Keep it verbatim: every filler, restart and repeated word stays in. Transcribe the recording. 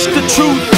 It's the truth.